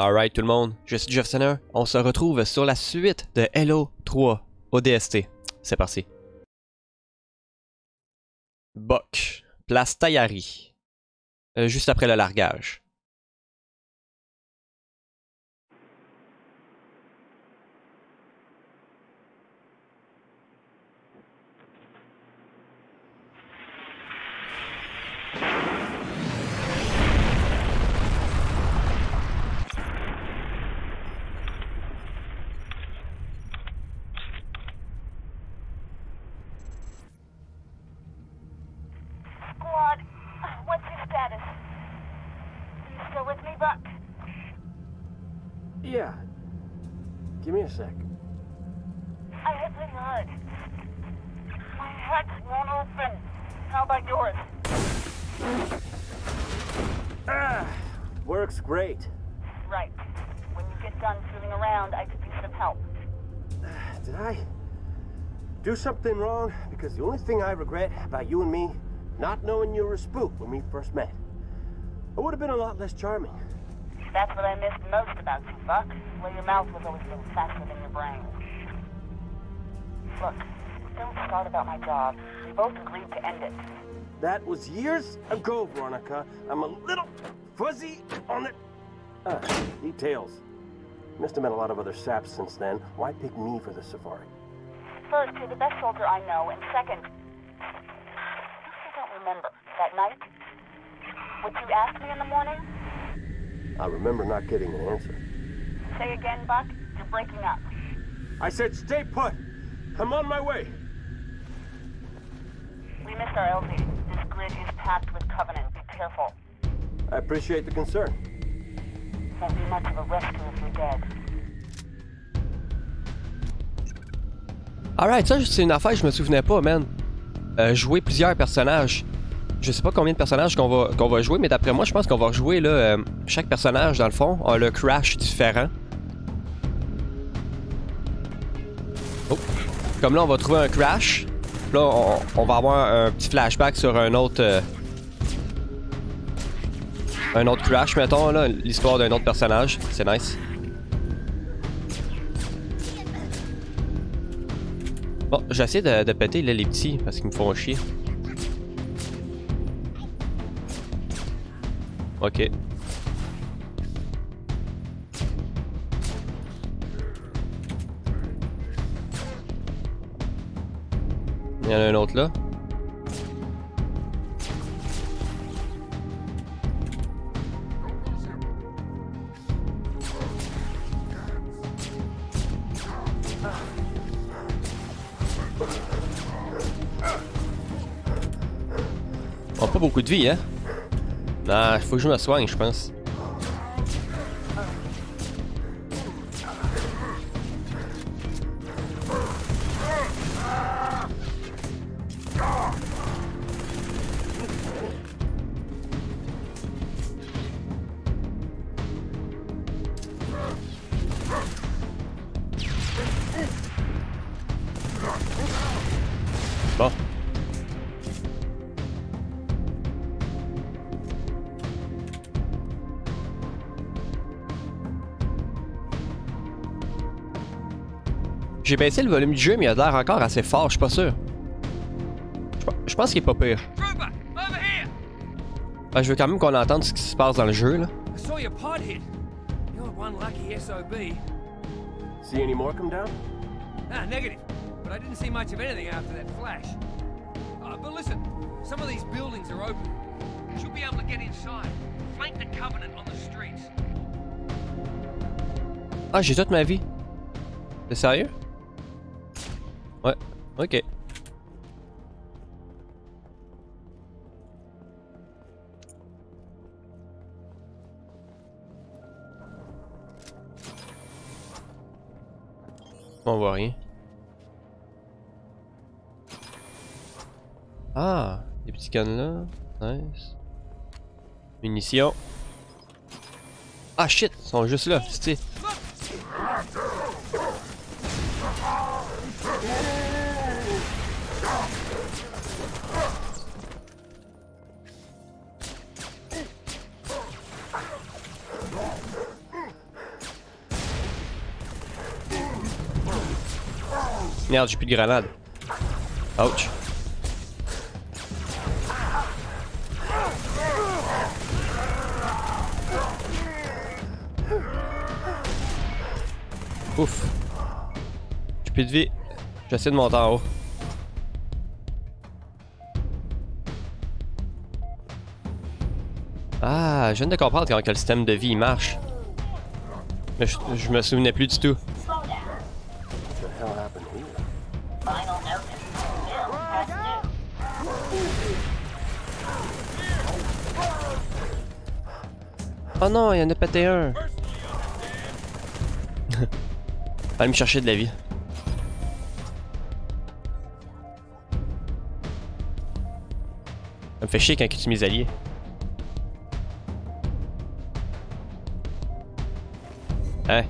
Alright tout le monde, je suis Jeff Senner, on se retrouve sur la suite de Halo 3 ODST. C'est parti. Buck, place Tayari, juste après le largage. Yeah. Give me a sec. I hit the hood. My hatch won't open. How about yours? Works great. Right. When you get done fooling around, I could be some help. Did I do something wrong? Because the only thing I regret about you and me, not knowing you were a spook when we first met. I would have been a lot less charming. That's what I missed most about you, Buck. Well, your mouth was always a little faster than your brain. Look, don't start about my job. We both agreed to end it. That was years ago, Veronica. I'm a little fuzzy on the details. Must have met a lot of other saps since then. Why pick me for the safari? First, you're the best soldier I know, and second, I don't remember that night. What you asked me in the morning? I remember not getting an answer. Say again, Buck. You're breaking up. I said stay put. I'm on my way. We missed our LZ. This grid is packed with covenant. Be careful. I appreciate the concern. Won't be much of a rescue if you're dead. Alright, ça c'est une affaire que je me souvenais pas, man. Jouer plusieurs personnages. Je sais pas combien de personnages qu'on va jouer, mais d'après moi, je pense qu'on va jouer là, chaque personnage, dans le fond, a le crash différent. Oh. Comme là, on va trouver un crash. Là, on va avoir un petit flashback sur un autre crash, mettons, là, l'histoire d'un autre personnage. C'est nice. Bon, j'essaie de péter là, les petits, parce qu'ils me font chier. Ok. Il y en a un autre là. On n'a pas beaucoup de vie, hein? Ah, faut que je me soigne, je pense. Bon. J'ai baissé le volume du jeu, mais il a l'air encore assez fort, je suis pas sûr. Je pense qu'il est pas pire. Ah, je veux quand même qu'on entende ce qui se passe dans le jeu, là. Ah, j'ai toute ma vie. T'es sérieux? Ouais, ok. On voit rien. Ah, des petits cannes là. Nice. Munitions. Ah shit, ils sont juste là, c'est. Merde, j'ai plus de grenade. Ouch. Ouf. J'ai plus de vie. J'essaie de monter en haut. Ah, je viens de comprendre comment que le système de vie marche. Mais je me souvenais plus du tout. Oh non, il y en a pété un. Allez me chercher de la vie. Ça me fait chier quand ils tuent mes alliés. Hein?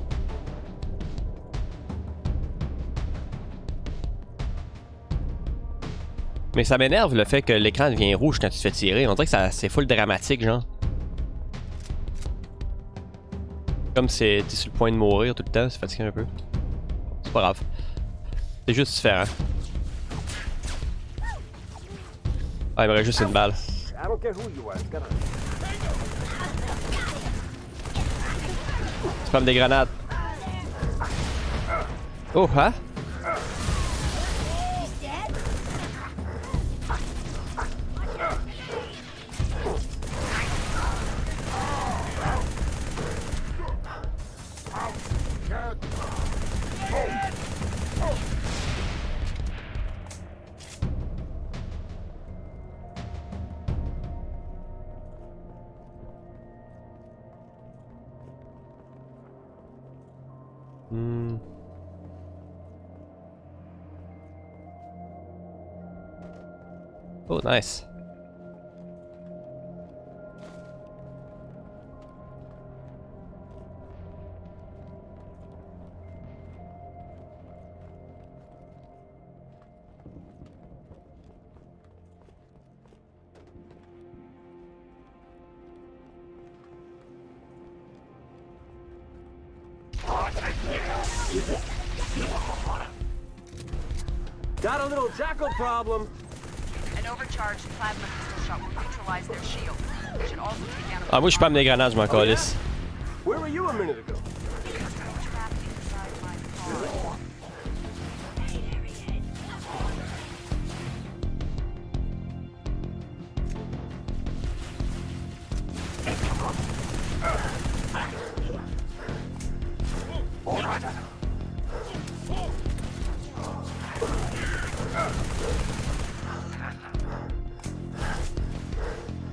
Mais ça m'énerve le fait que l'écran devient rouge quand tu te fais tirer. On dirait que c'est full dramatique, genre. Comme c'est t'es sur le point de mourir tout le temps, c'est fatiguant un peu. C'est pas grave. C'est juste différent. Ah, il me reste juste une balle. Spam des grenades. Oh, hein? Oh, nice. Got a little jackal problem. Overcharged plasmapistol shot will neutralize their shield. It should also take down. Ah, moi je pam des grenades, je m'en calisse. Where were you a minute ago?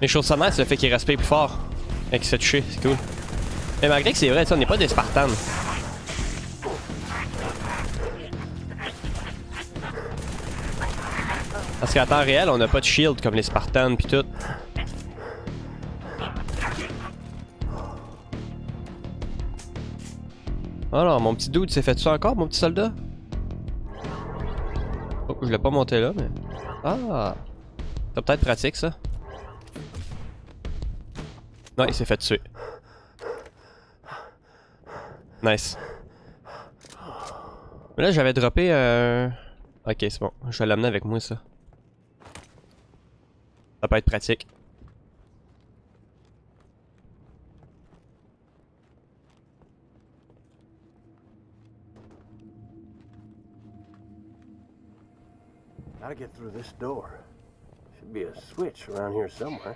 Mais je trouve ça nice le fait qu'il respire plus fort et qu'il s'est touché, c'est cool. Mais malgré que c'est vrai, on n'est pas des Spartans. Parce qu'à temps réel, on n'a pas de shield comme les Spartans pis tout. Alors, mon petit dude s'est fait tuer encore, mon petit soldat? Oh, je l'ai pas monté là, mais... Ah! C'est peut-être pratique ça. Non, il s'est fait tuer. Nice. Mais là, j'avais droppé ok, c'est bon. Je vais l'amener avec moi, ça. Ça peut être pratique. Gotta get through this door. Should be a switch around here somewhere.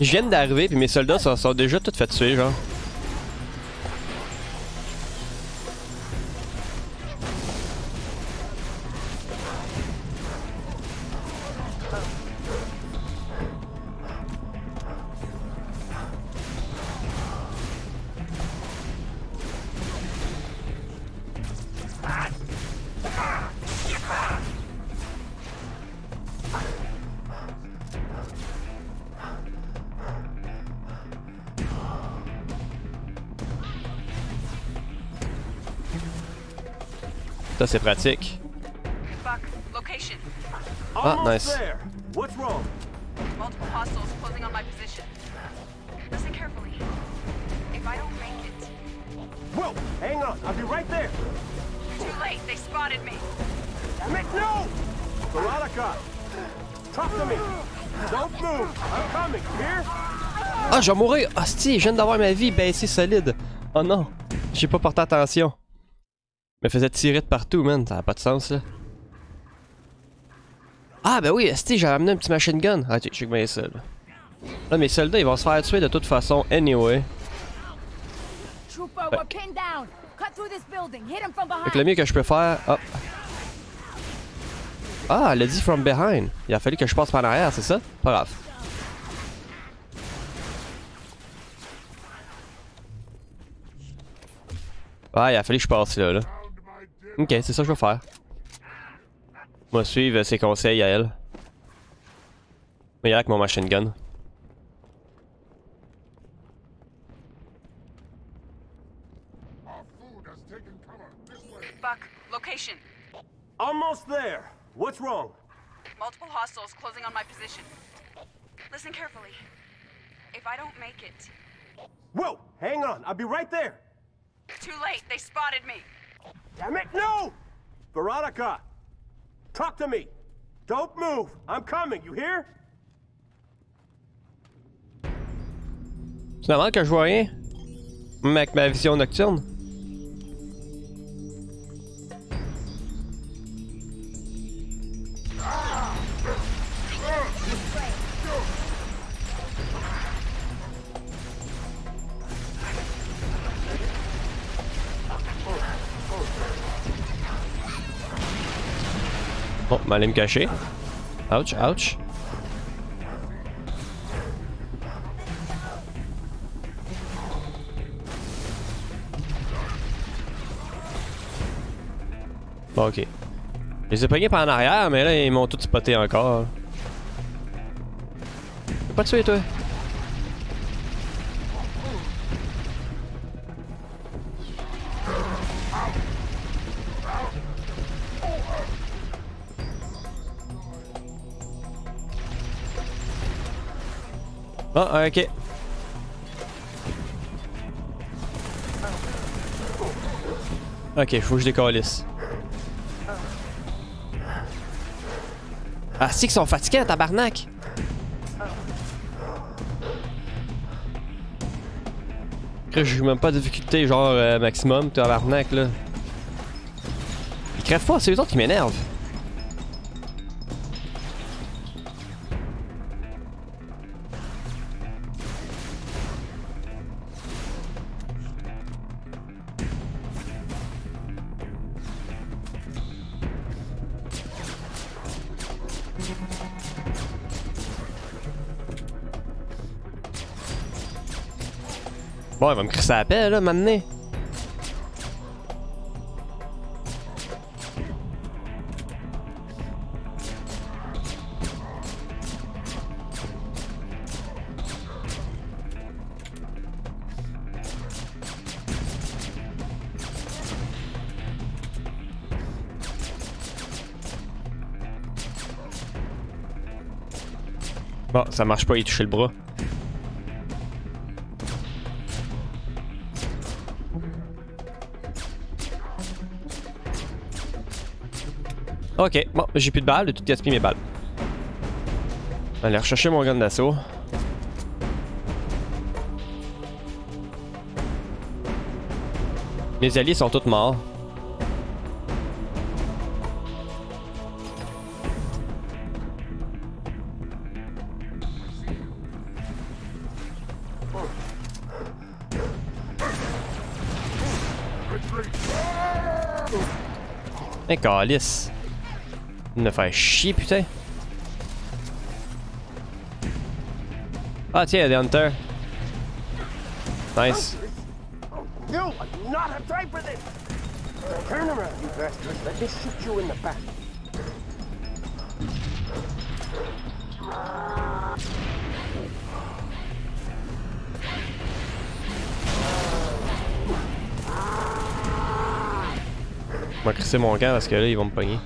Je viens d'arriver puis mes soldats sont déjà tous fait tuer, genre. Ça c'est pratique. Ah, nice. Whoa, hang on, I'll be right there. Too late, they spotted me. Mick, no! Veronica, talk to me. Don't move, I'm coming, here. Ah, je vais mourir. Hostie, je viens d'avoir ma vie baissée solide. Oh non, j'ai pas porté attention. Je me faisais tirer de partout, man, ça a pas de sens là. Ah, ben oui, hostie, j'avais amené un petit machine gun. Ah, ok, je sais que mes soldats. Là, mes soldats, ils vont se faire tuer de toute façon, anyway. Fait que le mieux que je peux faire... Oh. Ah, elle a dit from behind. Il a fallu que je passe par l'arrière, c'est ça? Pas grave. Ah, il a fallu que je passe là, là. Ok, c'est ça que je vais faire. Moi, suivre ses conseils à elle. Mais il y a avec mon machine gun. Buck, location. Almost there. What's wrong? Multiple hostiles closing on my position. Listen carefully. If I don't make it... Whoa! Hang on, I'll be right there. Too late, they spotted me. Damn it, no! Veronica, talk to me. Don't move, I'm coming, you hear? C'est normal que je vois rien? Même avec ma vision nocturne? Bon, m'allais me cacher. Ouch, ouch. Bon, ok. Je les ai pognés par en arrière, mais là, ils m'ont tout spoté encore. Je peux pas te tuer, toi. Ah, oh, ok. Ok, faut que je décalisse. Ah, si qu'ils sont fatigués, tabarnak! J'ai même pas de difficulté, genre maximum, tabarnak là. Ils crèvent pas, c'est les autres qui m'énervent. Bon, il va me crisser la paix, là, maintenant. Bon, ça marche pas, il a touché le bras. Ok, bon, j'ai plus de balles, j'ai tout gaspillé mes balles. Allez, rechercher mon gun d'assaut. Mes alliés sont tous morts. Mais calisse. Il me fait chier, putain. Ah, tiens, il y a des hunters. Nice. Je vais crisser mon camp parce que là, ils vont me pogner.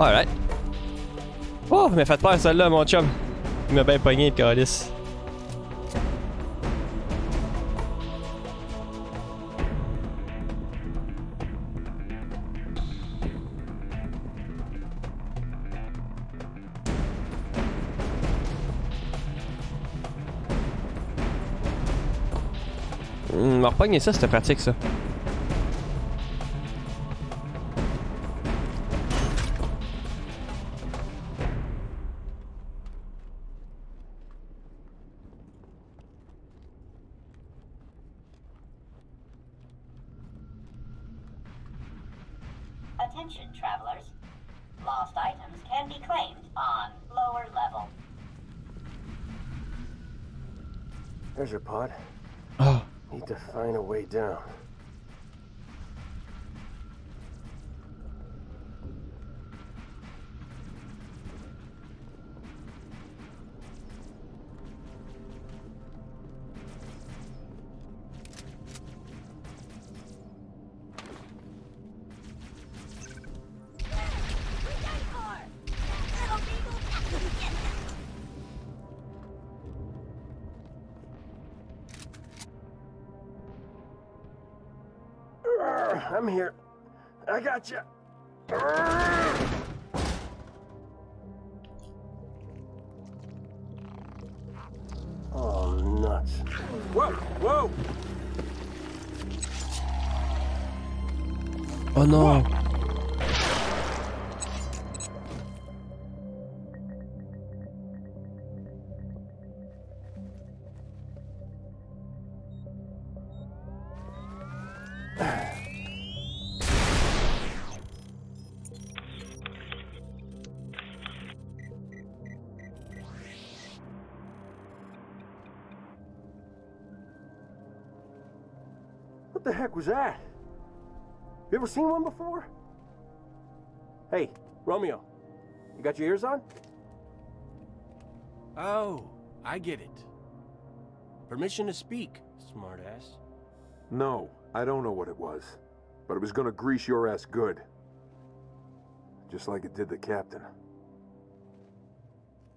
Alright. Oh, mais faites peur celle-là, mon chum. Il m'a bien pogné, le calice. M'a repogné ça, c'était pratique, ça. Down. I'm here. I got you. Oh, nuts. Whoa, whoa. Oh, no. Whoa. What the heck was that? You ever seen one before? Hey, Romeo, you got your ears on? Oh, I get it. Permission to speak, smartass. No, I don't know what it was, but it was gonna grease your ass good. Just like it did the captain.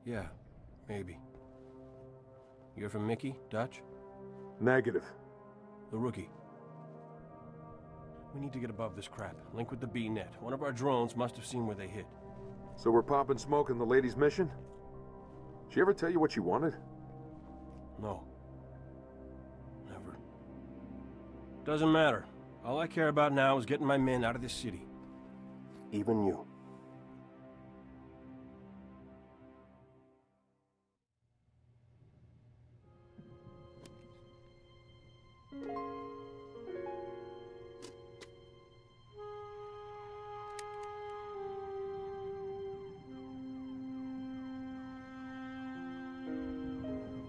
Yeah, maybe. You're from Mickey, Dutch? Negative. The rookie. We need to get above this crap. Link with the B net. One of our drones must have seen where they hit. So we're popping smoke in the lady's mission? Did she ever tell you what she wanted? No. Never. Doesn't matter. All I care about now is getting my men out of this city. Even you.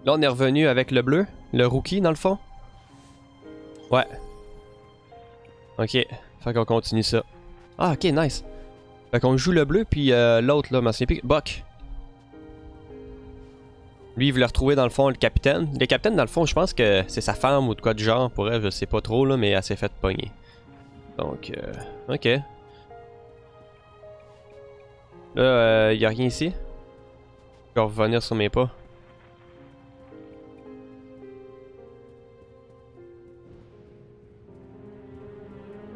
Là, on est revenu avec le bleu, le rookie dans le fond. Ouais. Ok, fait qu'on continue ça. Ah, ok, nice. Fait qu'on joue le bleu, puis l'autre là, m'ancien pique, Buck. Lui, il voulait retrouver dans le fond le capitaine. Le capitaine, dans le fond, je pense que c'est sa femme ou de quoi de genre pour elle, je sais pas trop là, mais elle s'est faite pogner. Donc, ok. Là, y'a rien ici. Je vais revenir sur mes pas.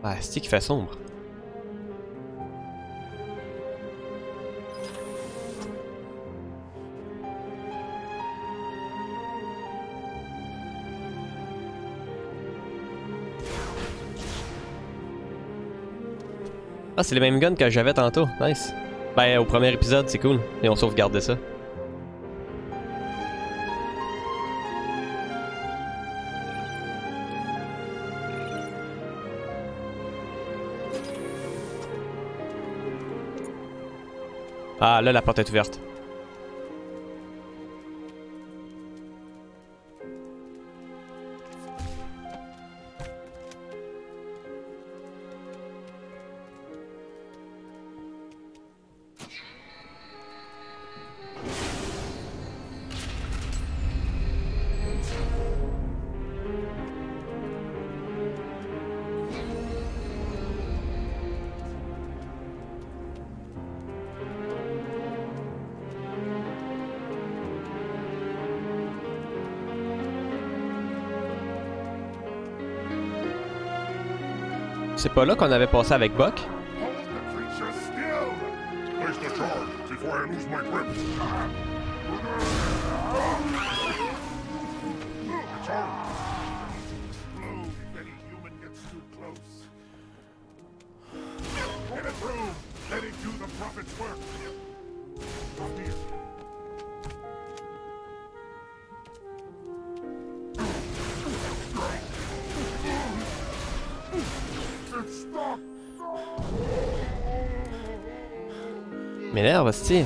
Ah, c'est qui fait sombre. Ah, c'est les mêmes guns que j'avais tantôt. Nice. Ben, au premier épisode, c'est cool. Et on sauvegardait ça. Ah, là, la porte est ouverte. C'est pas là qu'on avait passé avec Buck? M'énerve, hostie.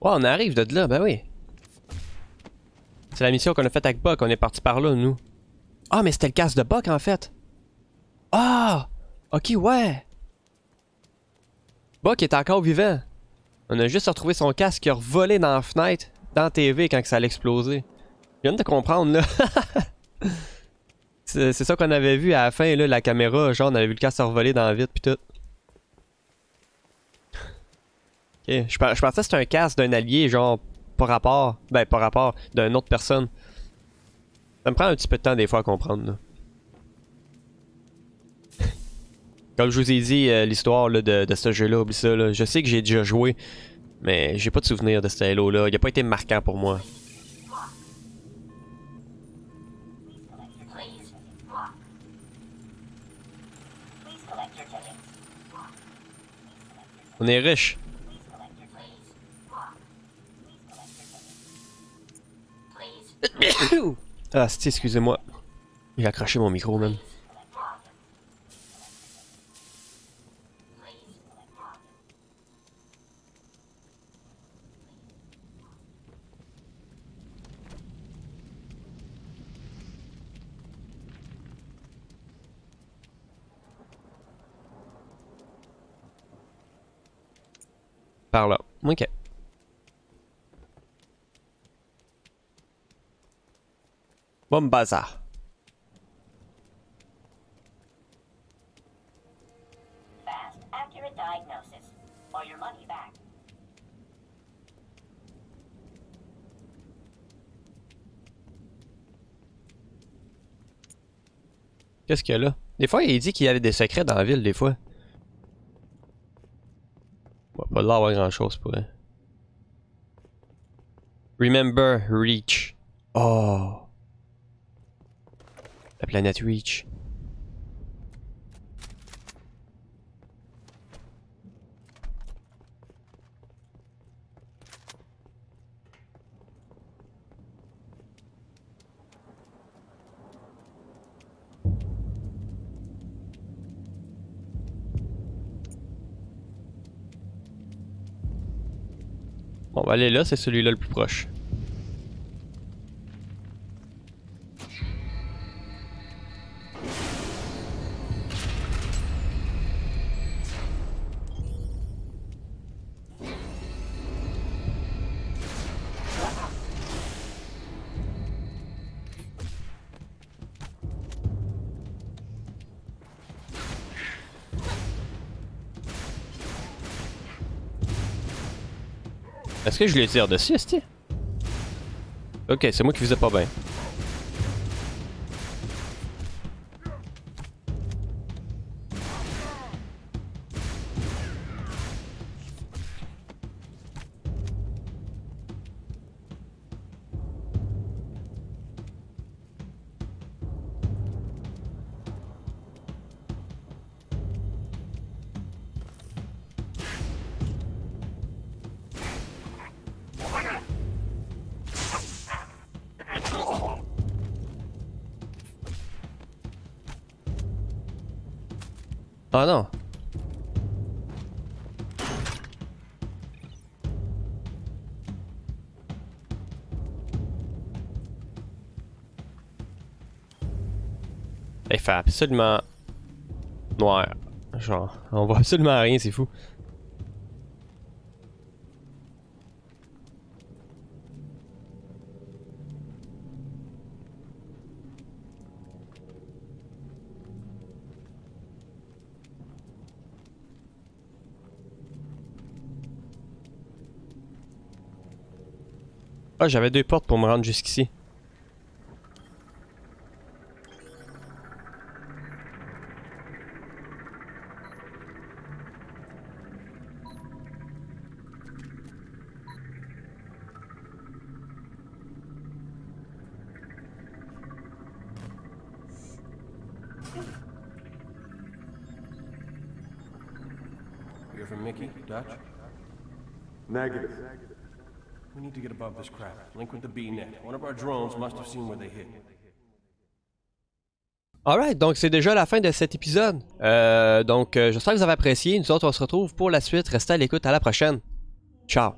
Wow, on arrive de là, ben oui. C'est la mission qu'on a faite avec Buck, on est parti par là, nous. Ah, mais c'était le casque de Buck, en fait. Ah! Ok, ouais! Buck est encore vivant. On a juste retrouvé son casque qui a revolé dans la fenêtre, dans la TV, quand ça allait exploser. Je viens de comprendre, là. C'est ça qu'on avait vu à la fin, là, la caméra, genre, on avait vu le casque se revoler dans la vitre, pis tout. Ok, je pensais que c'était un casque d'un allié, genre... par rapport d'une autre personne. Ça me prend un petit peu de temps des fois à comprendre. Comme je vous ai dit, l'histoire de ce jeu-là, oublie ça, là. Je sais que j'ai déjà joué, mais j'ai pas de souvenir de ce Halo-là. Il a pas été marquant pour moi. On est riche. Ah, c'est excusez-moi. J'ai accroché mon micro, même. Par là. Ok. Bon bazar. Fast, accurate diagnosis, or your money back. Qu'est-ce qu'il y a là? Des fois, il dit qu'il y avait des secrets dans la ville, des fois. On va pas l'air avoir grand-chose pour elle. Remember, Reach. Oh... La planète Reach. Bon, bah, allez là, c'est celui-là le plus proche. Est-ce que je les tire dessus, est-ce que... Ok, c'est moi qui faisais pas bien. Oh no. Il fait absolument noir. Genre, on voit absolument rien, c'est fou. Ah, j'avais deux portes pour me rendre jusqu'ici. You're from Mickey, Dutch? Negative. We need to get above this crap. Link with the B net. One of our drones must have seen where they hit. Alright, donc c'est déjà la fin de cet épisode. Donc j'espère que vous avez apprécié. Nous autres, on se retrouve pour la suite. Restez à l'écoute. À la prochaine. Ciao.